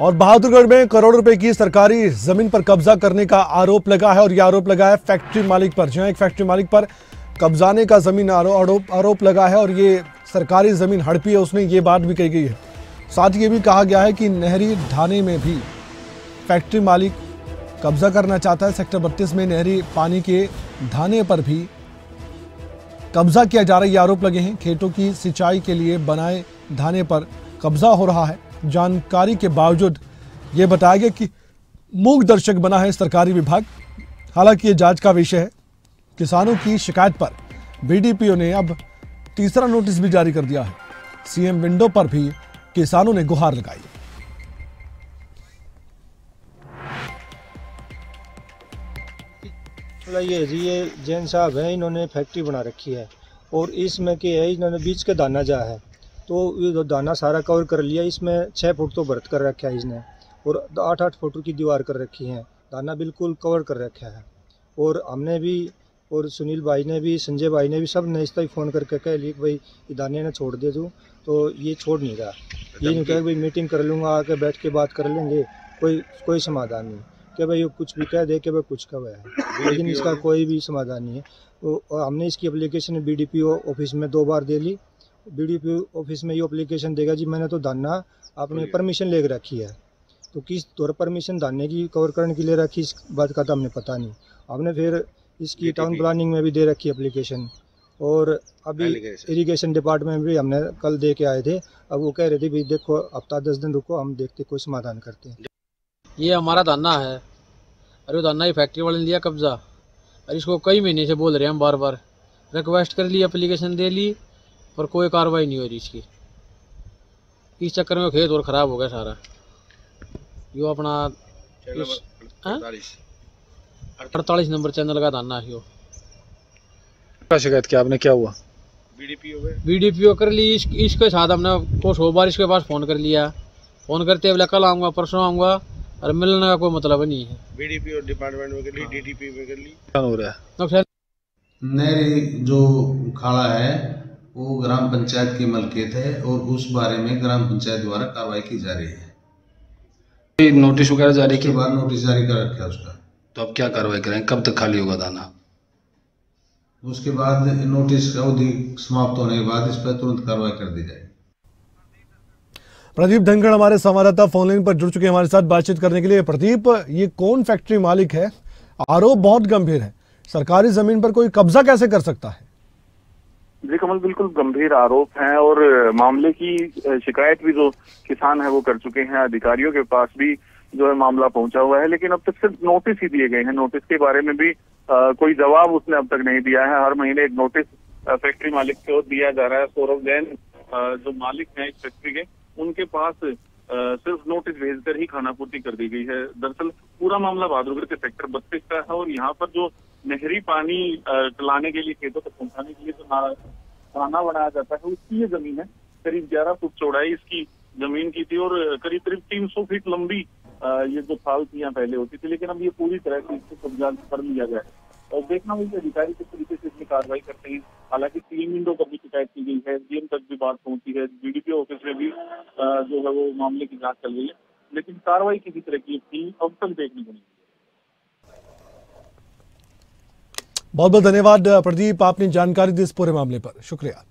और बहादुरगढ़ में करोड़ों रुपए की सरकारी जमीन पर कब्जा करने का आरोप लगा है और यह आरोप लगा है फैक्ट्री मालिक पर। जी हाँ, एक फैक्ट्री मालिक पर कब्जाने का जमीन आरोप लगा है और ये सरकारी जमीन हड़पी है, उसमें ये बात भी कही गई है। साथ ही ये भी कहा गया है कि नहरी ढाने में भी फैक्ट्री मालिक कब्जा करना चाहता है। सेक्टर 32 में नहरी पानी के ढाने पर भी कब्जा किया जा रहा है, ये आरोप लगे हैं। खेतों की सिंचाई के लिए बनाए ढाने पर कब्जा हो रहा है। जानकारी के बावजूद ये बताया गया कि मूक दर्शक बना है सरकारी विभाग। हालांकि ये जांच का विषय है। किसानों की शिकायत पर बीडीपीओ ने अब तीसरा नोटिस भी जारी कर दिया है। सीएम विंडो पर भी किसानों ने गुहार लगाई। ये जैन साहब हैं, इन्होंने फैक्ट्री बना रखी है और इसमें के है इन्होंने बीच के दाना जा है तो ये दाना सारा कवर कर लिया। इसमें 6 फुट तो बर्थ कर रखा है इसने और 8-8 फुट की दीवार कर रखी है। दाना बिल्कुल कवर कर रखा है और हमने भी और सुनील भाई ने भी, संजय भाई ने भी, सब ने इस तक फ़ोन करके कह लिया कि भाई ये दाने ने छोड़ दे दूँ, तो ये छोड़ नहीं रहा। ये नहीं कहा भाई मीटिंग कर लूँगा, आके बैठ के बात कर लेंगे, कोई समाधान नहीं। क्या भाई ये कुछ भी कह दे कि भाई कुछ कब है, लेकिन इसका कोई भी समाधान नहीं है। तो हमने इसकी एप्लीकेशन BDPO ऑफिस में 2 बार दे ली। BDPO ऑफिस में ये एप्लीकेशन देगा जी मैंने तो दाना आपने परमिशन ले रखी है, तो किस तौर परमिशन दाने की कवर करने के लिए रखी इस बात का तो हमने पता नहीं। हमने फिर इसकी टाउन प्लानिंग में भी दे रखी एप्लीकेशन और अभी इरिगेशन डिपार्टमेंट में भी हमने कल दे के आए थे। अब वो कह रहे थे भी देखो हफ्ता 10 दिन रुको, हम देखते कोई समाधान करते हैं। ये हमारा दाना है, अरे वो दाना ही फैक्ट्री वाले ने लिया कब्जा। अरे इसको कई महीने से बोल रहे हैं हम, बार बार रिक्वेस्ट कर ली, एप्लीकेशन दे ली पर कोई कार्रवाई नहीं हो रही इसकी। इस चक्कर में खेत और ख़राब हो गया सारा। यो अपना 48 नंबर चैनल का दाना है। क्या शिकायत किया आपने, क्या हुआ? BDPO कर ली। इसके साथ हमने 100 बार इसके पास फ़ोन कर लिया। फ़ोन करते बोला कल आऊँगा, परसों आऊँगा, और मिलने का कोई मतलब नहीं है। BDPO डिपार्टमेंट में कर ली, DDP में कर ली, क्या हो रहा है? नहरी जो उखाड़ा है वो ग्राम पंचायत की मलकियत है और उस बारे में ग्राम पंचायत द्वारा कार्रवाई की जा रही है। नोटिस वगैरह जारी के बाद नोटिस जारी कर रखा है उसका, तो अब क्या कार्रवाई करें? कब तक खाली होगा दाना? उसके बाद नोटिस अवधि समाप्त होने के बाद इस पर तुरंत कार्रवाई कर दी जाएगी। प्रदीप धनगड़ हमारे संवाददाता फोनलाइन पर जुड़ चुके हैं हमारे साथ बातचीत करने के लिए। प्रदीप, ये कौन फैक्ट्री मालिक है? आरोप बहुत गंभीर है, सरकारी जमीन पर कोई कब्जा कैसे कर सकता है? जी कमल, बिल्कुल गंभीर आरोप हैं और मामले की शिकायत भी जो किसान है वो कर चुके हैं। अधिकारियों के पास भी जो है मामला पहुंचा हुआ है, लेकिन अब तक सिर्फ नोटिस ही दिए गए हैं। नोटिस के बारे में भी कोई जवाब उसने अब तक नहीं दिया है। हर महीने एक नोटिस फैक्ट्री मालिक को दिया जा रहा है। सौरभ जैन जो मालिक हैं इस फैक्ट्री के, उनके पास सिर्फ नोटिस भेजकर ही खानापूर्ति कर दी गई है। दरअसल पूरा मामला बहादुरगढ़ के सेक्टर 32 का है और यहाँ पर जो नहरी पानी चलाने के लिए, खेतों तक पहुँचाने के लिए जो खाना बनाया जाता है, उसकी ये जमीन है। करीब 11 फुट चौड़ाई इसकी जमीन की थी और करीब 300 फीट लंबी ये जो फाल थी यहाँ पहले होती थी, लेकिन अब ये पूरी तरह से इसको कब्जा कर लिया गया है। और देखना होगा अधिकारी किस तरीके से इसमें कार्रवाई करते हैं। हालांकि सीएम विंडो पर भी शिकायत की गई है, सीएम तक भी बात पहुंची है, BDPO ऑफिस में भी जो है वो मामले की जांच चल रही है, लेकिन कार्रवाई किसी तरह की थी अब तक देखने को नहीं। बहुत बहुत धन्यवाद प्रदीप, आपने जानकारी दी इस पूरे मामले पर, शुक्रिया।